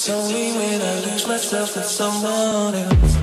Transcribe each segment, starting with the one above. It's only when I lose myself in someone else.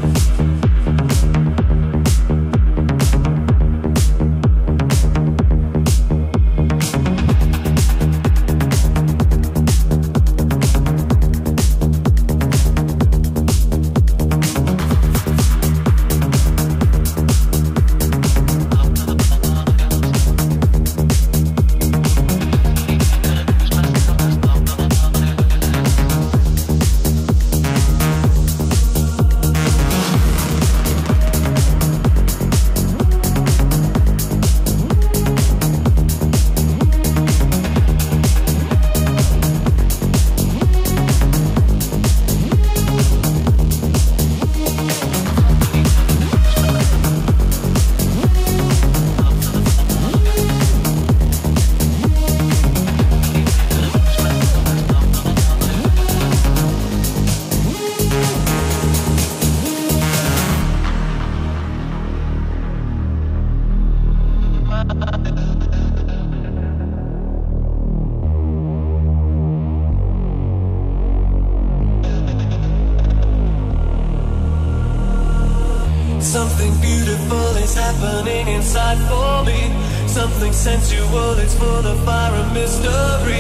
Something beautiful is happening inside for me. Something sensual is full of fire and mystery.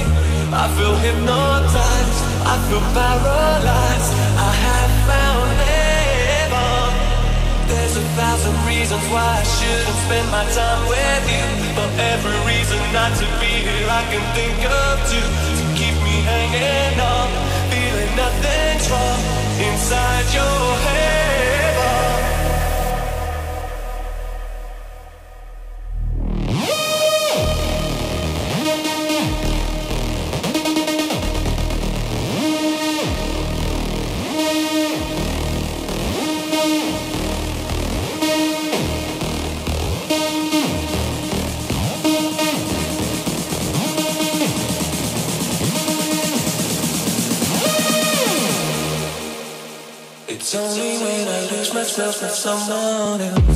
I feel hypnotized, I feel paralyzed. I have found heaven. There's a thousand reasons why I shouldn't spend my time with you, but every reason not to be here I can think of two to keep me hanging on, feeling nothing's wrong inside your head. It's only when I lose myself in someone else.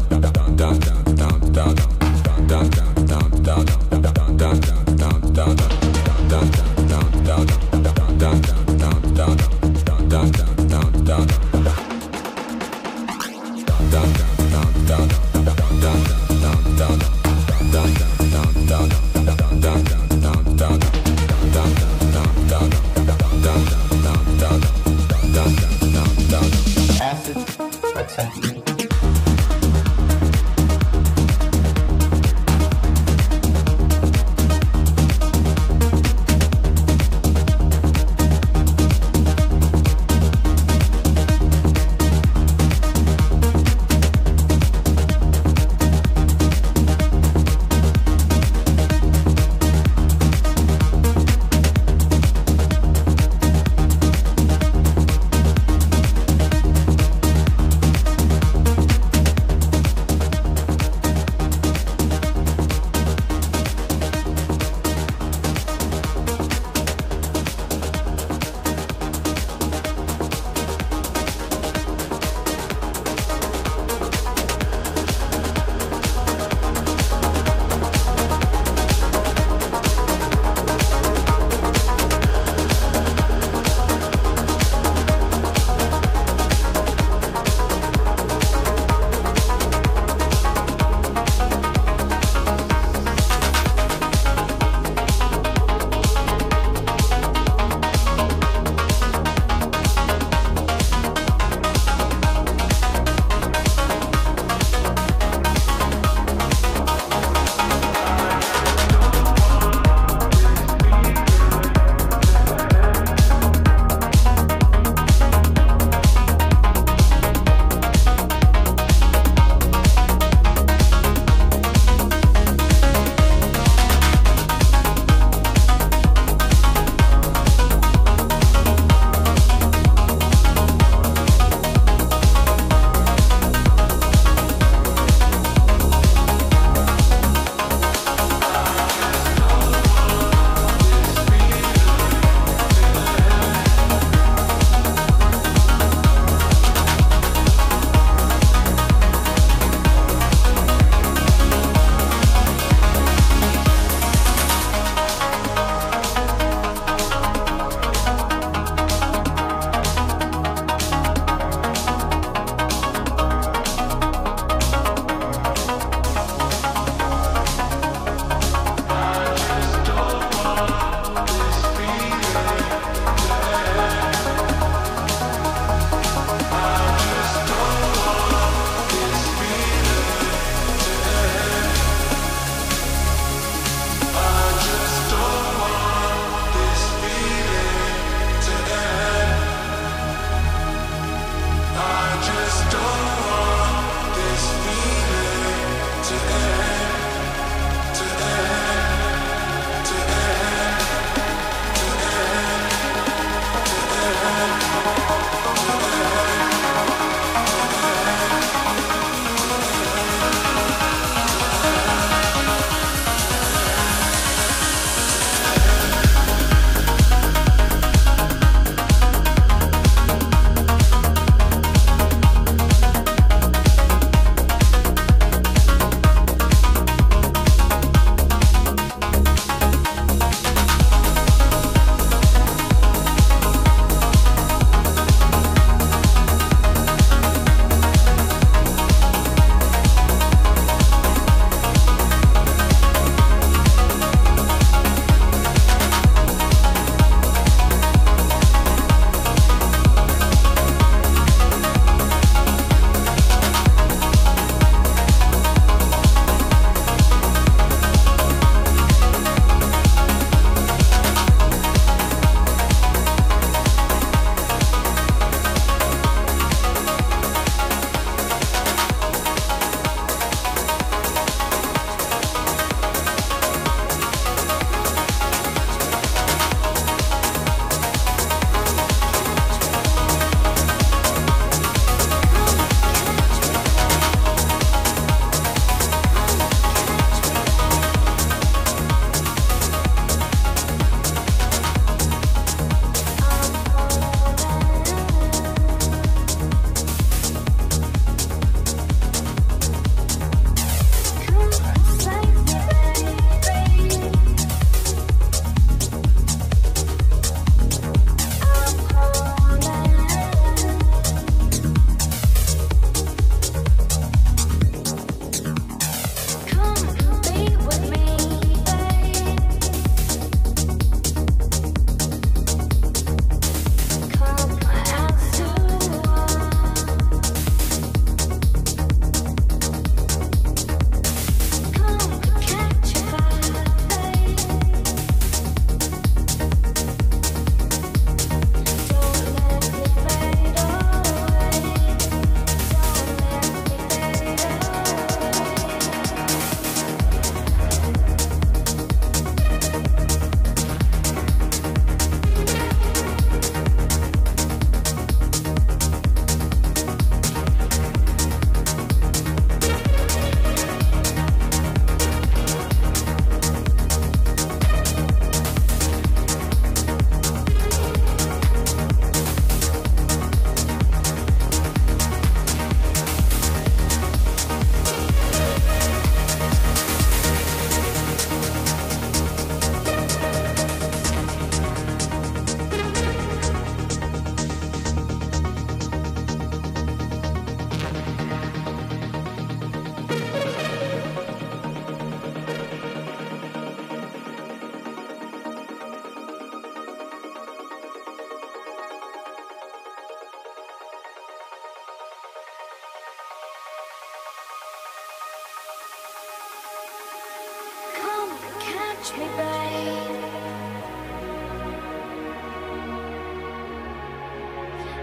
touch me babe,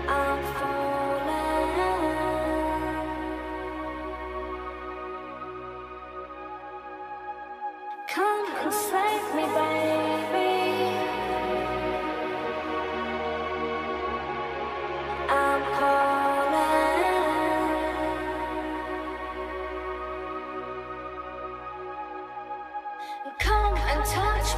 I'm falling, come and save me baby, I'm calling, come and touch me.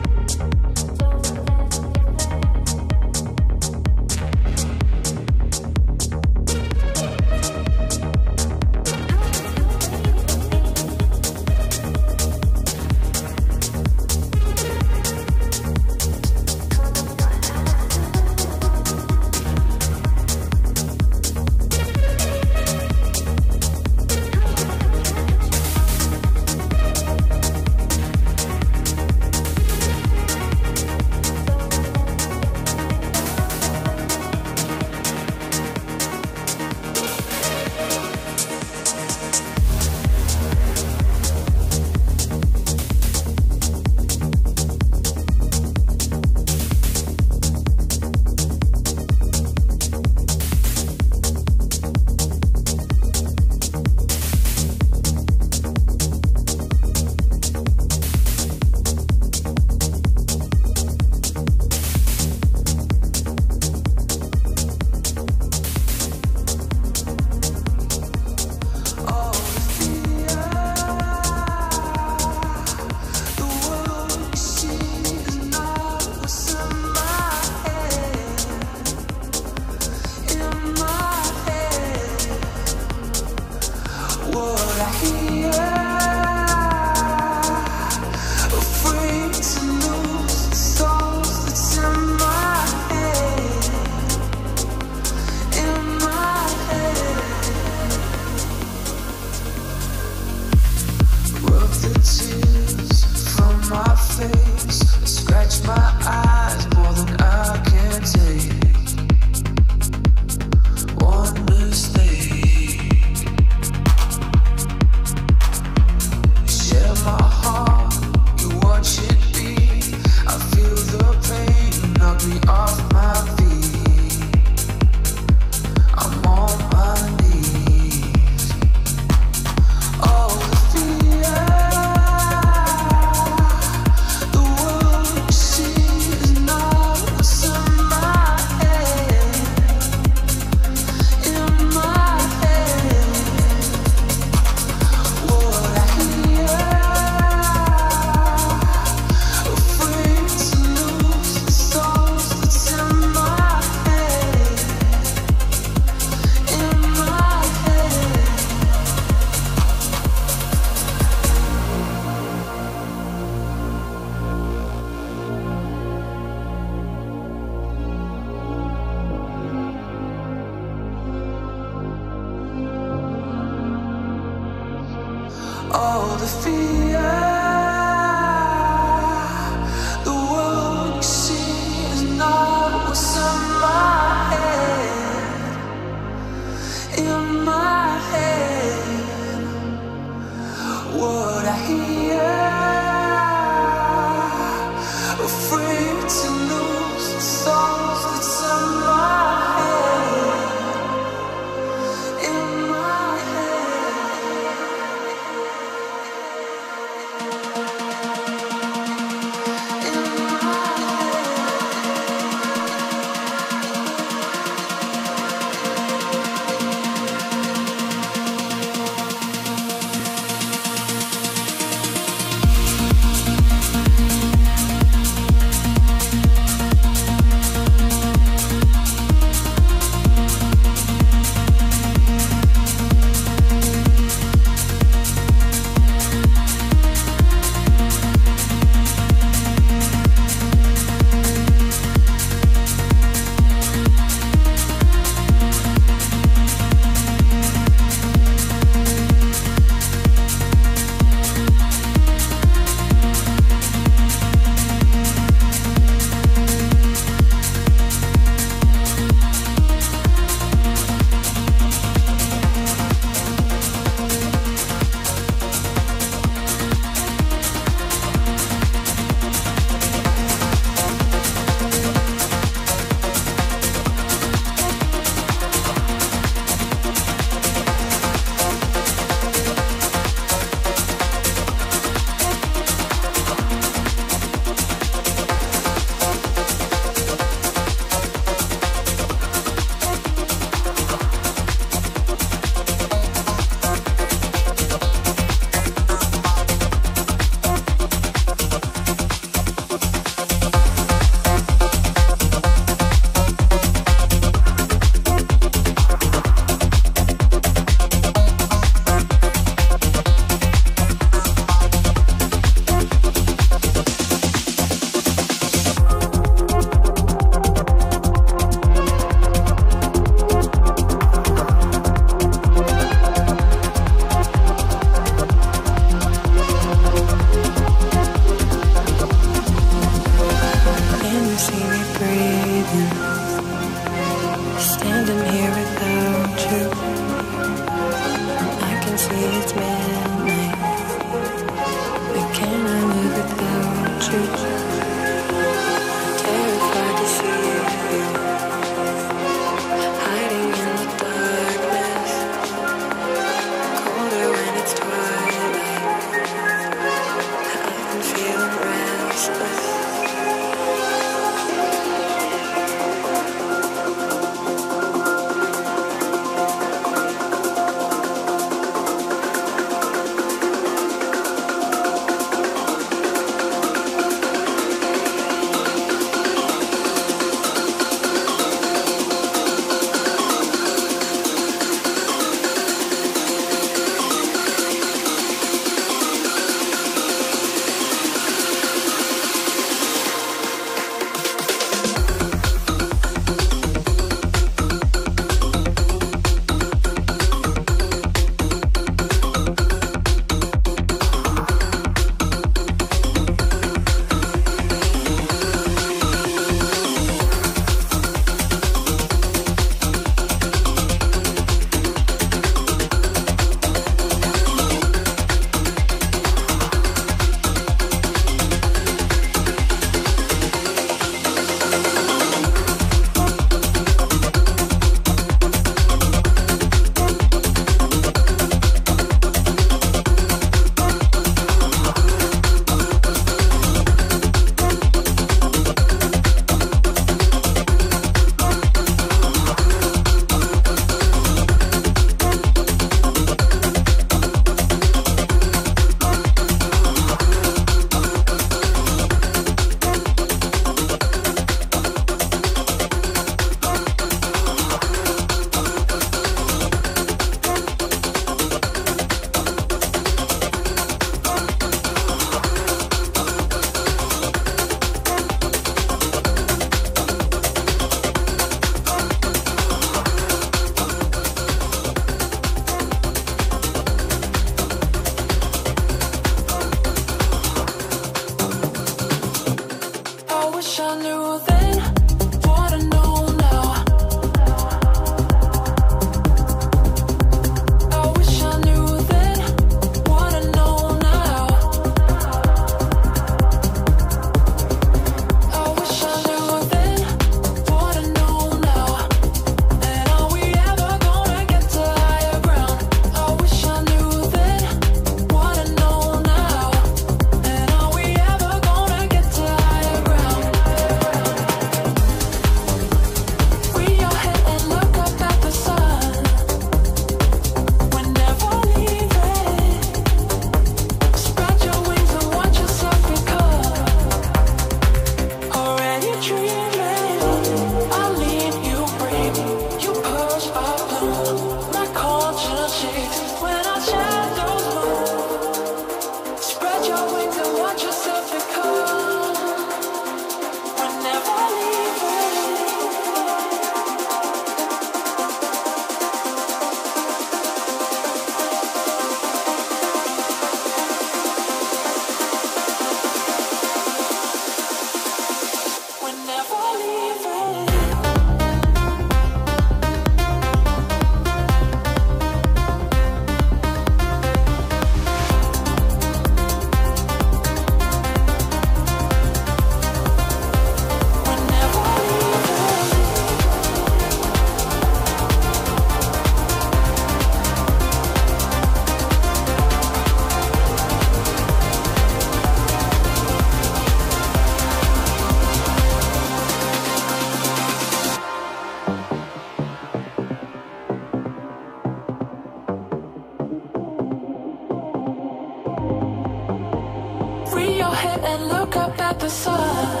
and look up at the sun.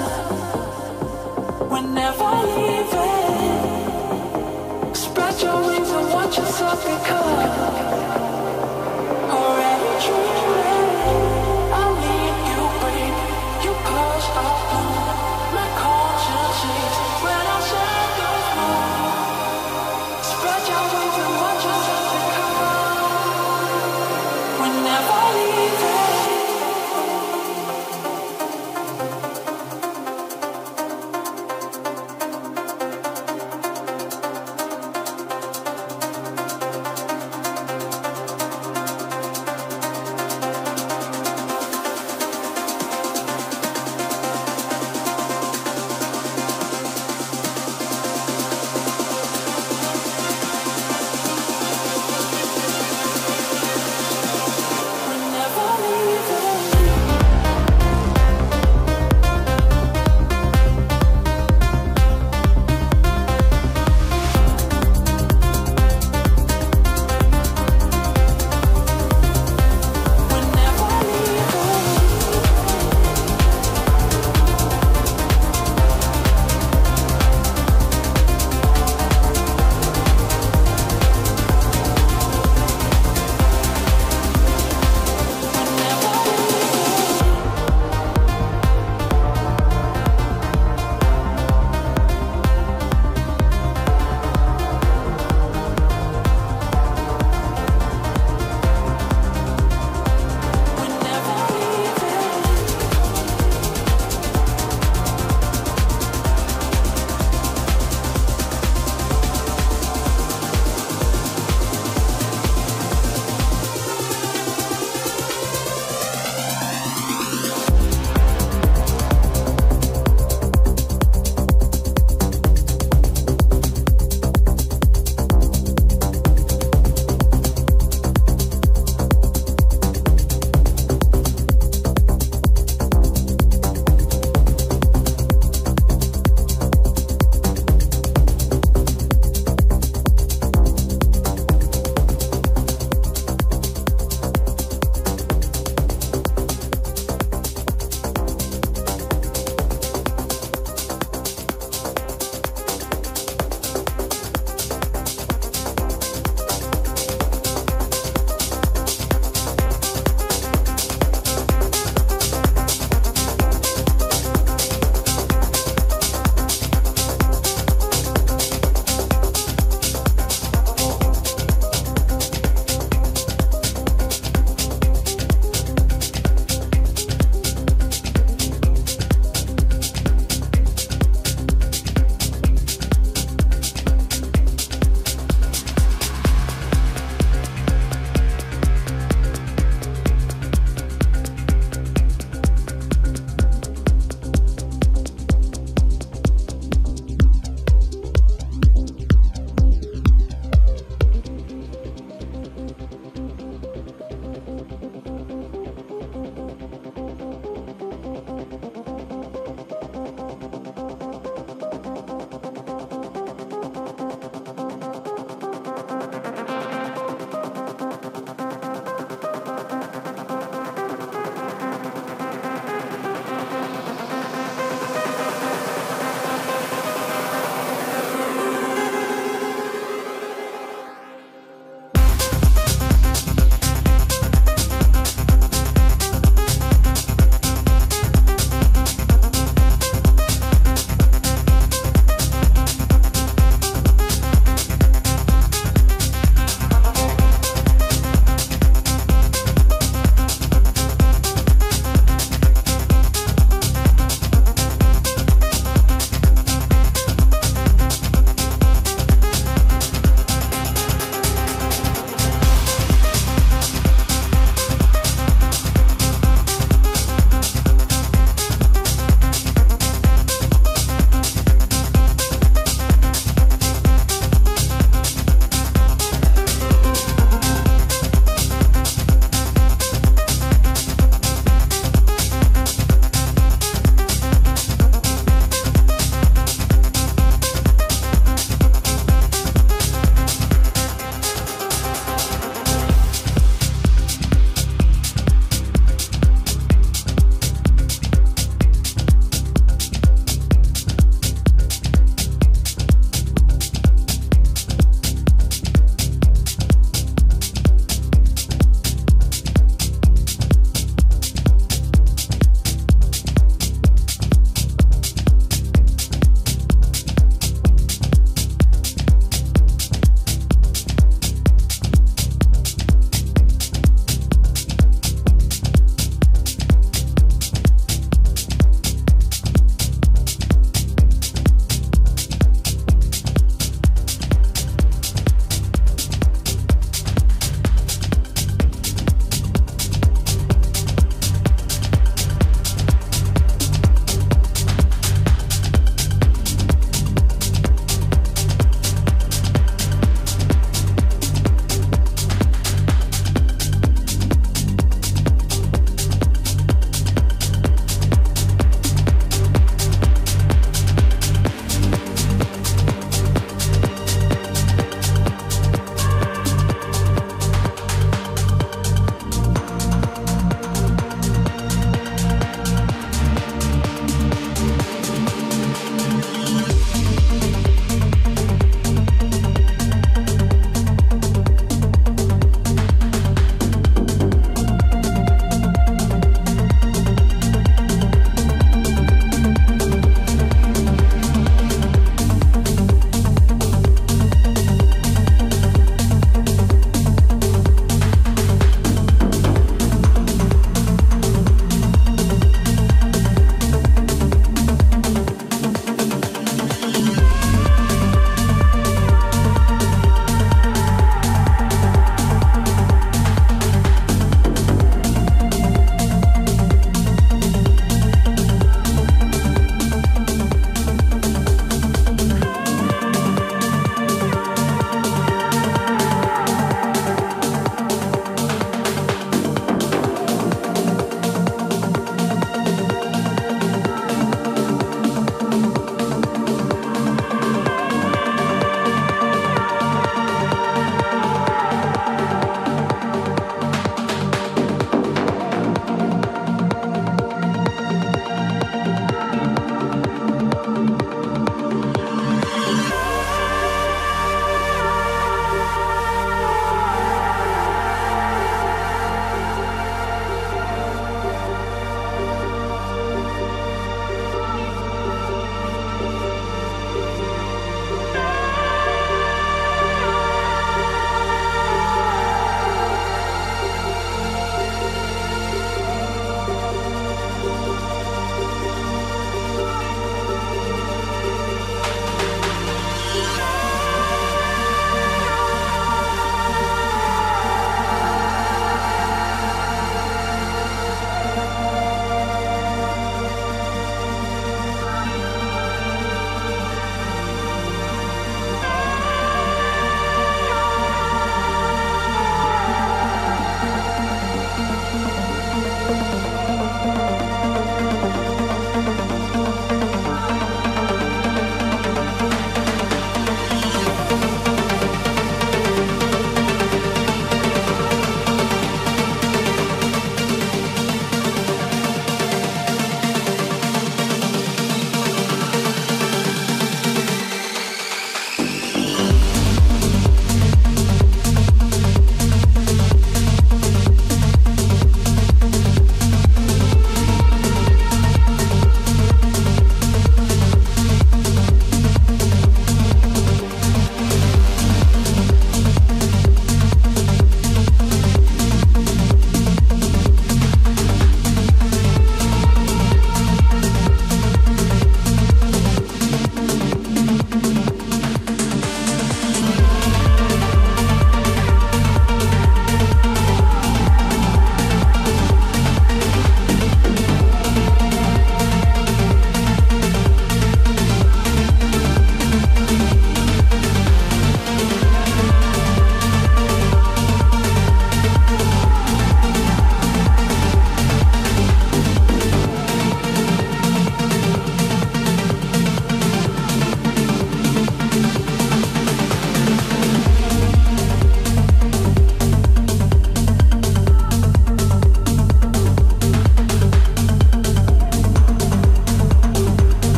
We're never leaving. Spread your wings and watch yourself become already dreaming. I mean, you breathe, you push up on my conscious cheeks when I shed those moons. Spread your wings and watch yourself become. We're never leaving.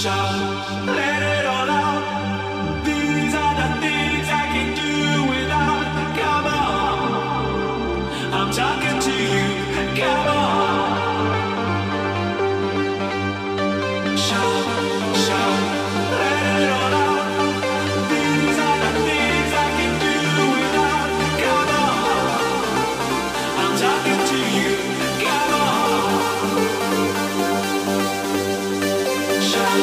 shout, let it all out. These are the things I can do without. Come on, I'm talking to you. Come on, shout, shout, let it all out. These are the things I can do without. Come on, I'm talking to you. Come on, shout.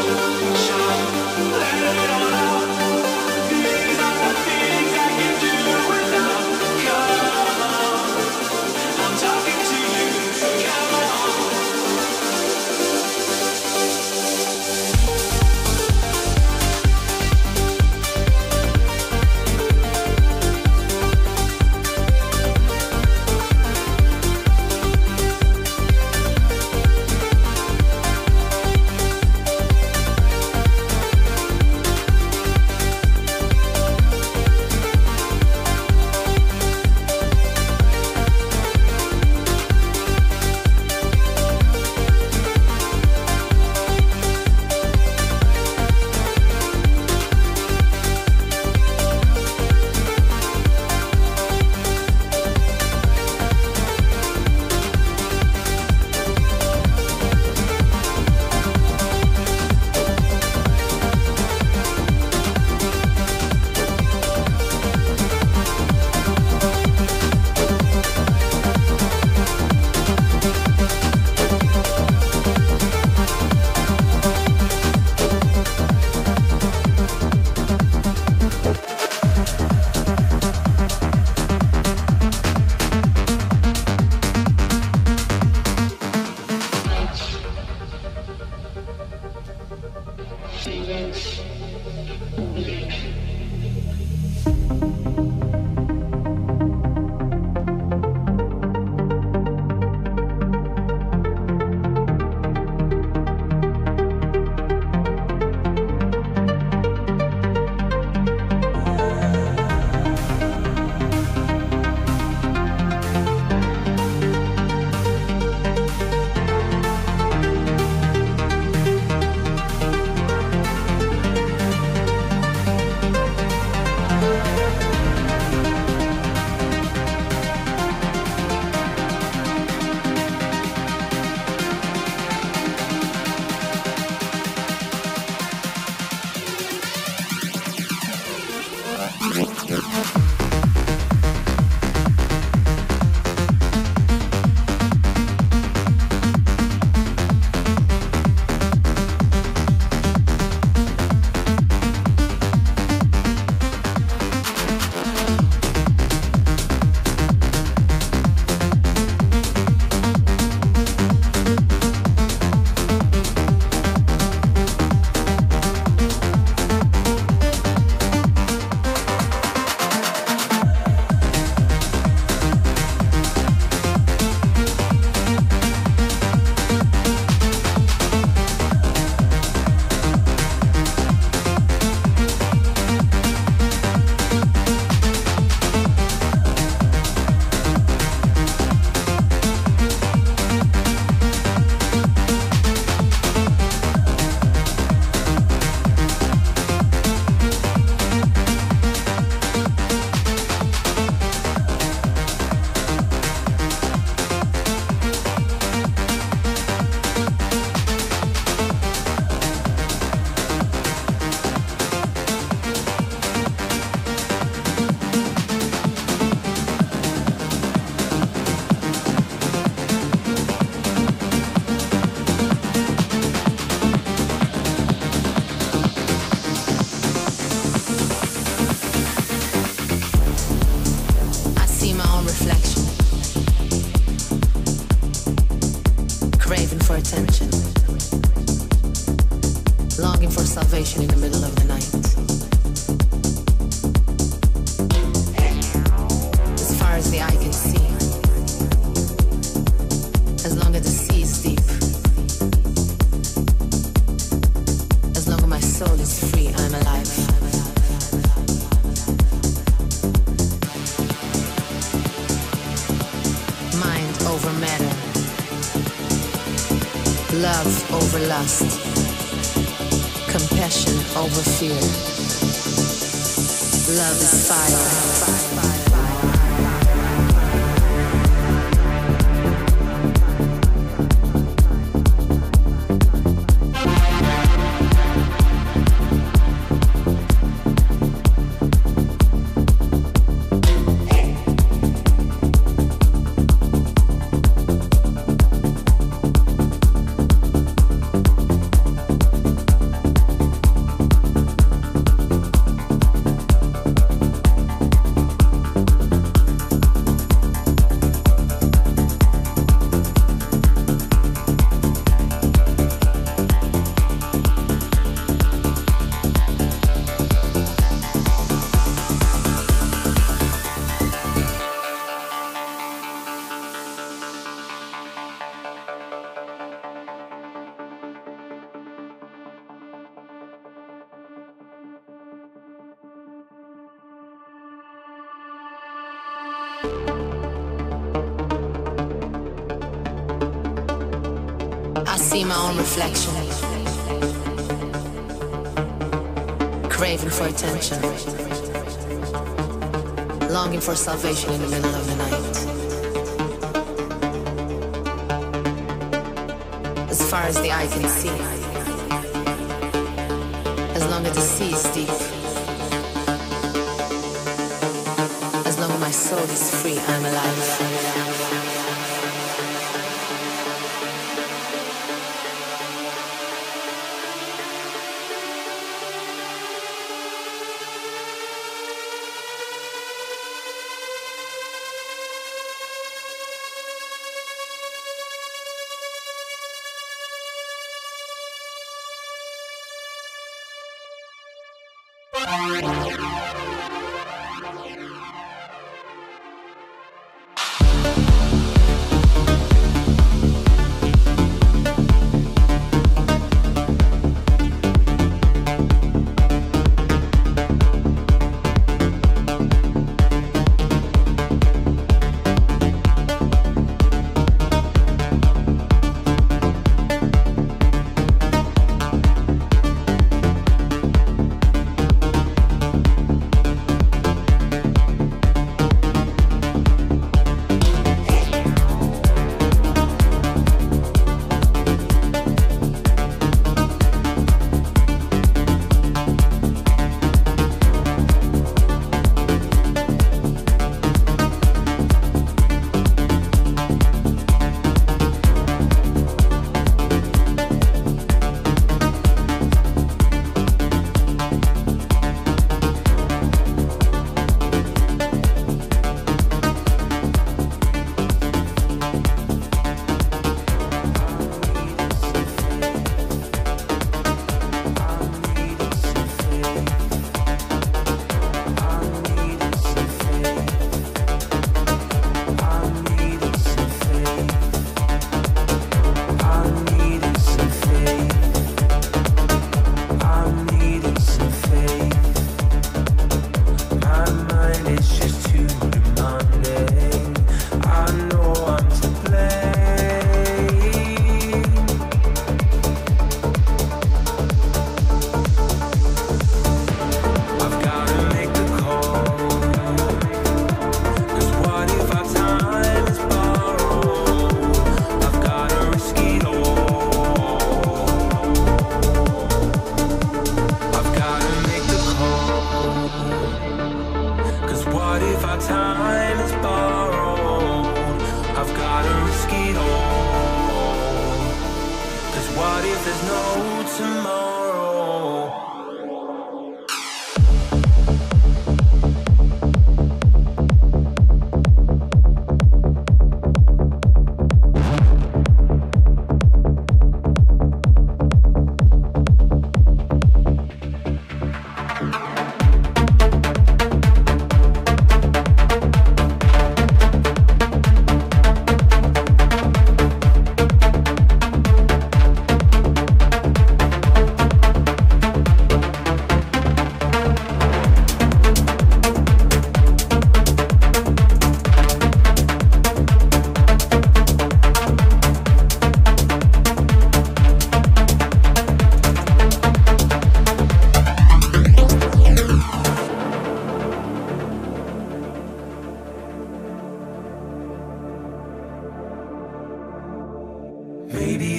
Love over lust. compassion over fear. Love is fire. I see my own reflection, craving for attention, longing for salvation in the middle of the night. As far as the eye can see, as long as the sea is deep, as long as my soul is free, I'm alive.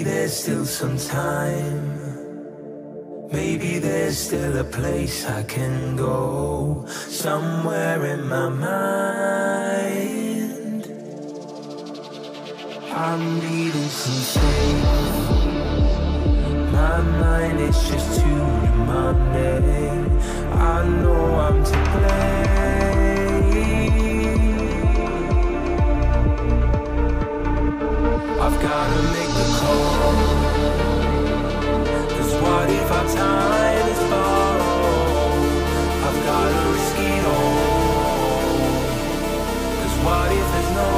there's still some time. Maybe there's still a place I can go, somewhere in my mind. I'm needing some space. My mind is just too demanding. I know I'm to blame. I've gotta make the call, 'cause what if our time is borrowed? I've gotta risk it all, 'cause what if there's no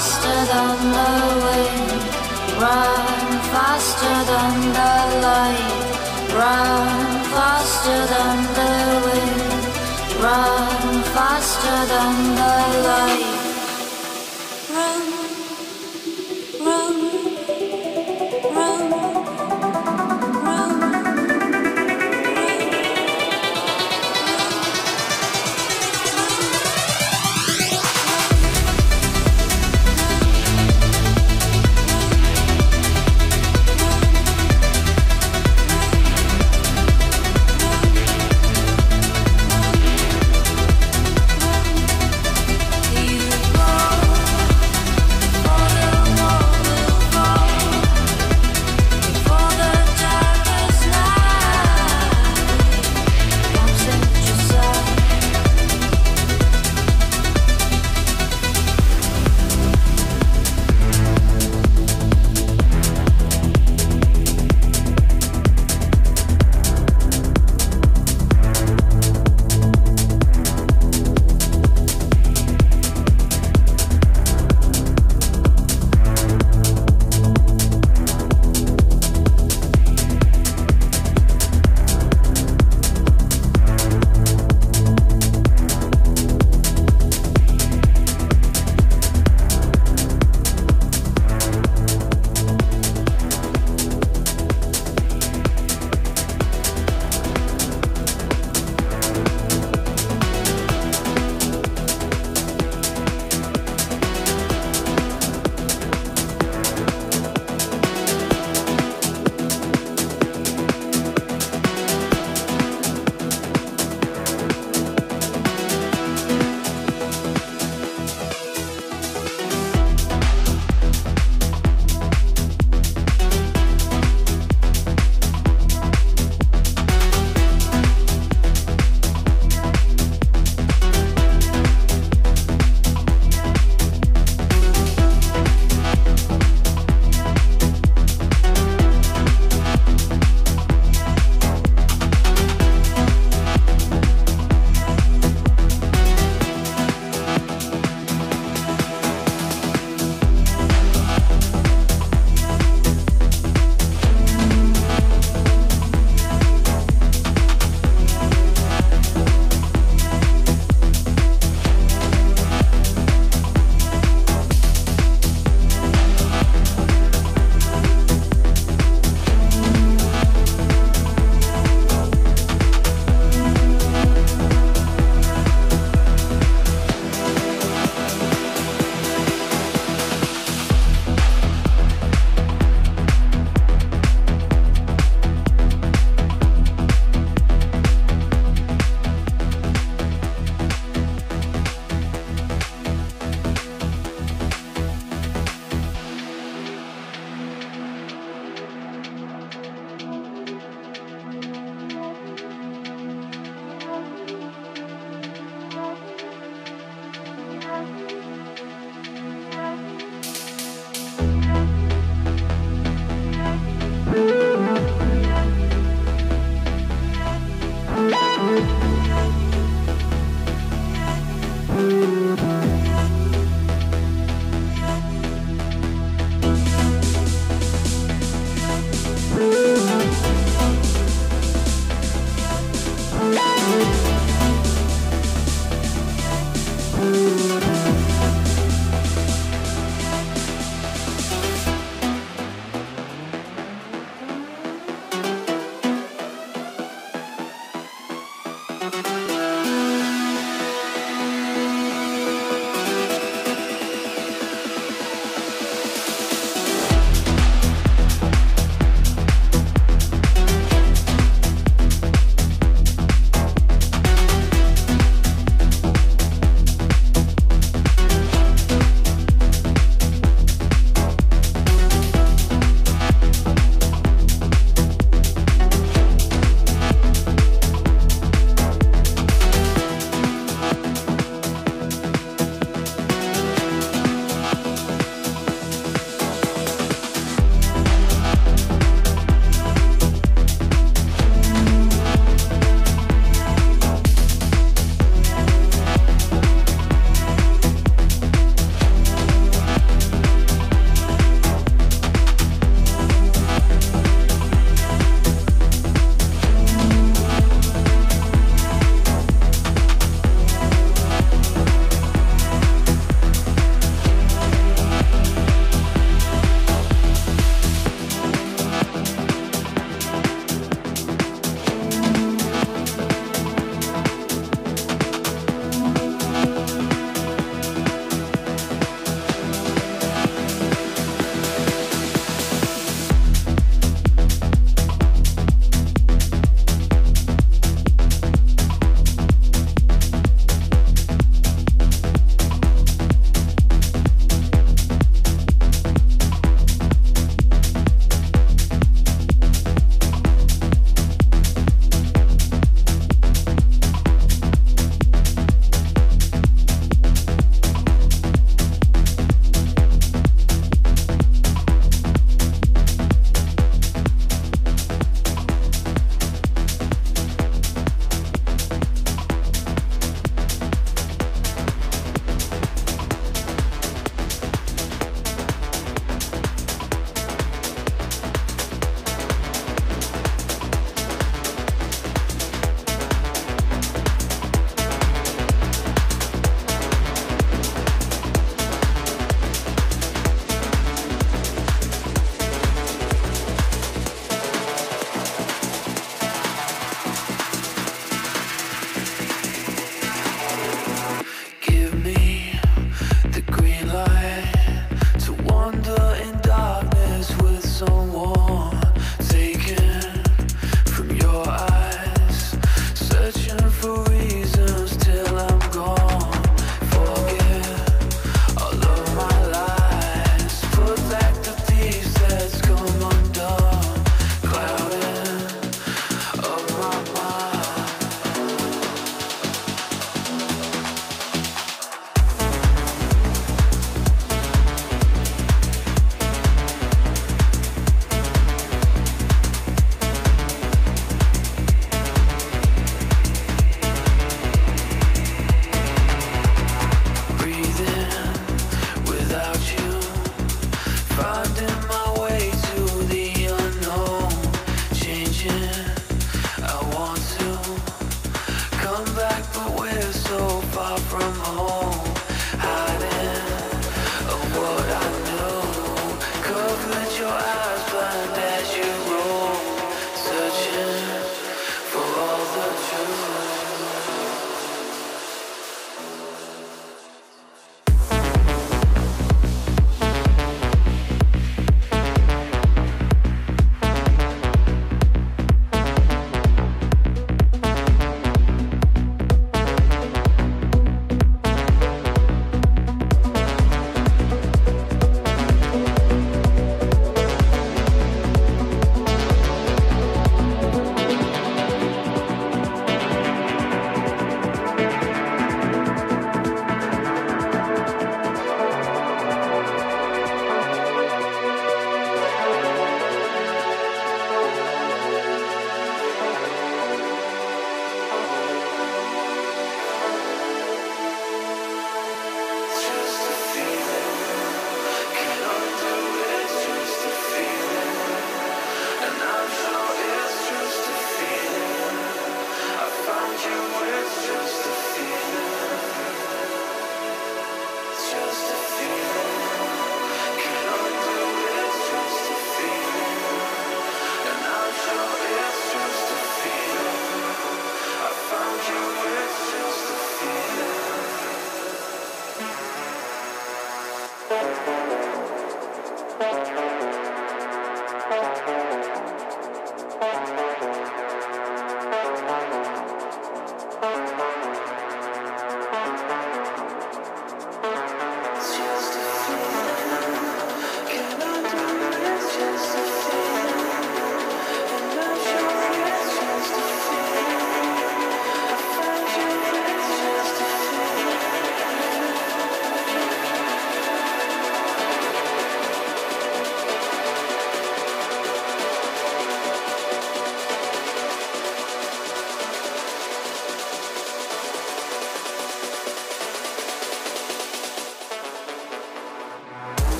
faster than the wind, run faster than the light, run faster than the wind, run faster than the light. You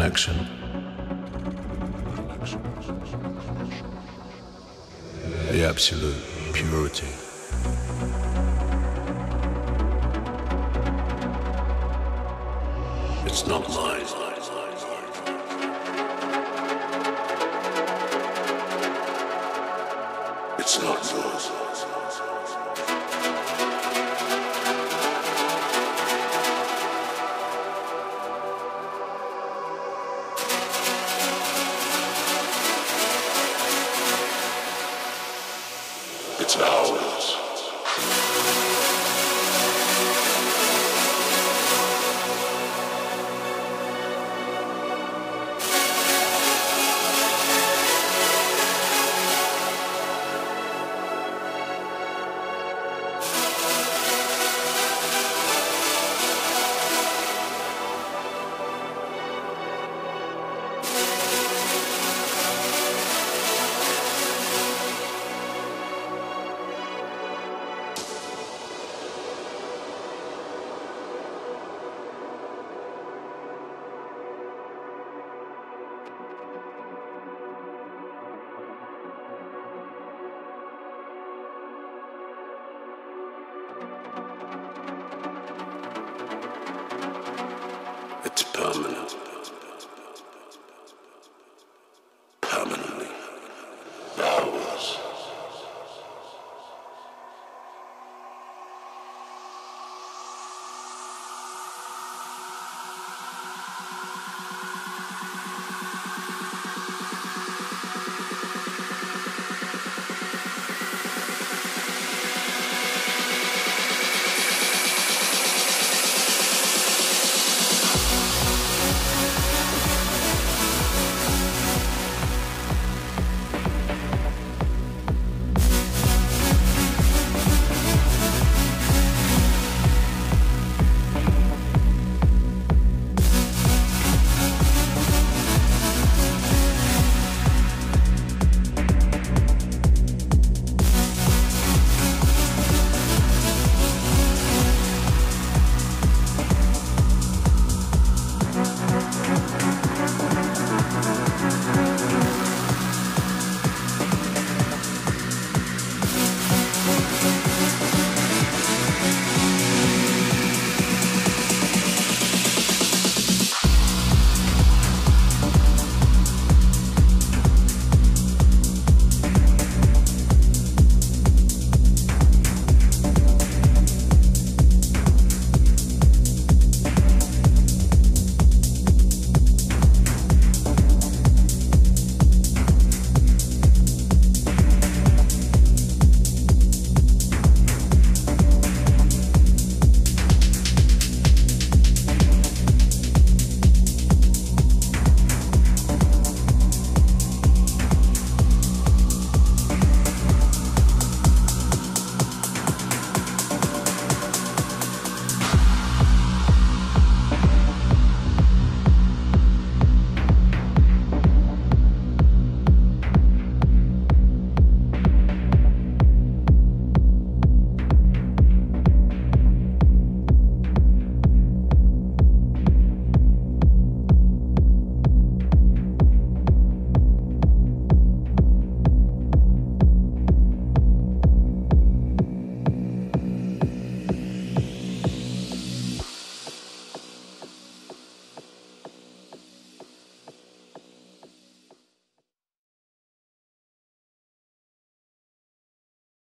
connection. The absolute purity. It's not lies. It's not yours. It's ours. It's permanent.